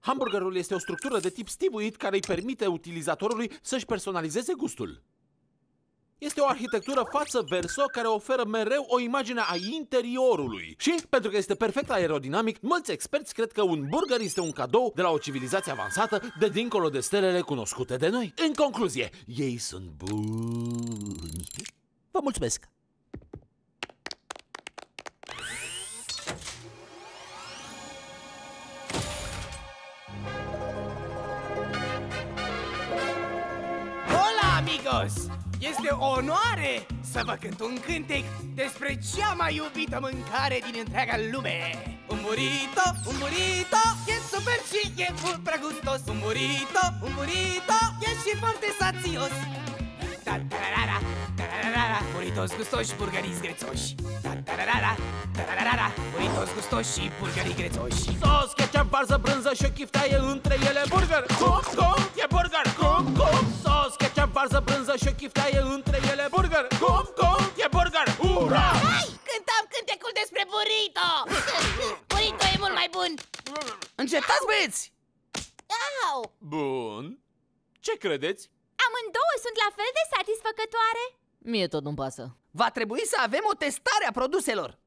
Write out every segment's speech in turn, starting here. Hamburgerul este o structură de tip stivuit care îi permite utilizatorului să-și personalizeze gustul. Este o arhitectură față-verso care oferă mereu o imagine a interiorului. Și, pentru că este perfect aerodinamic, mulți experți cred că un burger este un cadou de la o civilizație avansată de dincolo de stelele cunoscute de noi. În concluzie, ei sunt buni. Vă mulțumesc! Hola, amigos! Este o onoare să vă cânt un cântec despre cea mai iubită mâncare din întreaga lume. Un burrito, e super și e ultra gustos. Un burrito, e și foarte sațios. Ta-ta-ra-ra, ta-ra-ra-ra, burritos gustoși, burgării grețoși. Ta-ta-ra-ra, ta-ra-ra-ra, burritos gustoși și burgării grețoși. Sos, ketchup, varză, brânză și o chiftaie, între ele burger. Cum, cum, e burger, cum, cum. Sos, ketchup, varză, brânză și o chiftaie, între ele burger. Cum, cum, e burger, ura! Hai, cântăm cântecul despre burrito. Burrito e mult mai bun. Încetați, băieți! Au! Bun, ce credeți? Amândouă sunt la fel de satisfăcătoare? Mie tot nu-mi pasă. Va trebui să avem o testare a produselor.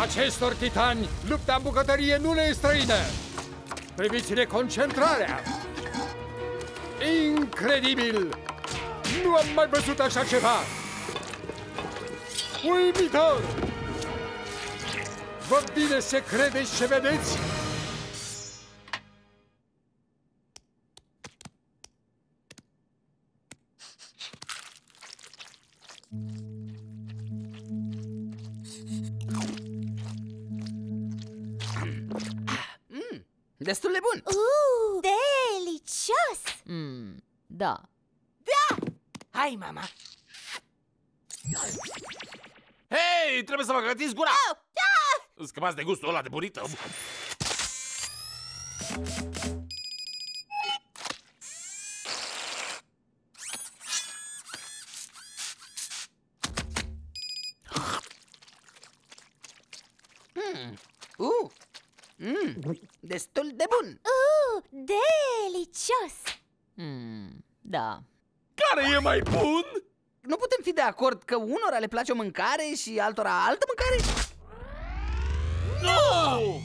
Acestor titani, lupta în bucătărie nu le e străină. Priviți-le concentrarea. Incredibil! Nu am mai văzut așa ceva. Uimitor! Vă vine să credeți ce vedeți? Destul de bun! Delicios! Da. Da! Hai, mama! Hei, trebuie să vă grătiți gura! Scăpați de gustul ăla de burrită! Destul de bun! Delicios! Da. Care e mai bun? Nu putem fi de acord că unora le place o mâncare și altora altă mâncare? Nu! Meu!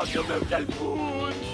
Ochiul meu cel bun!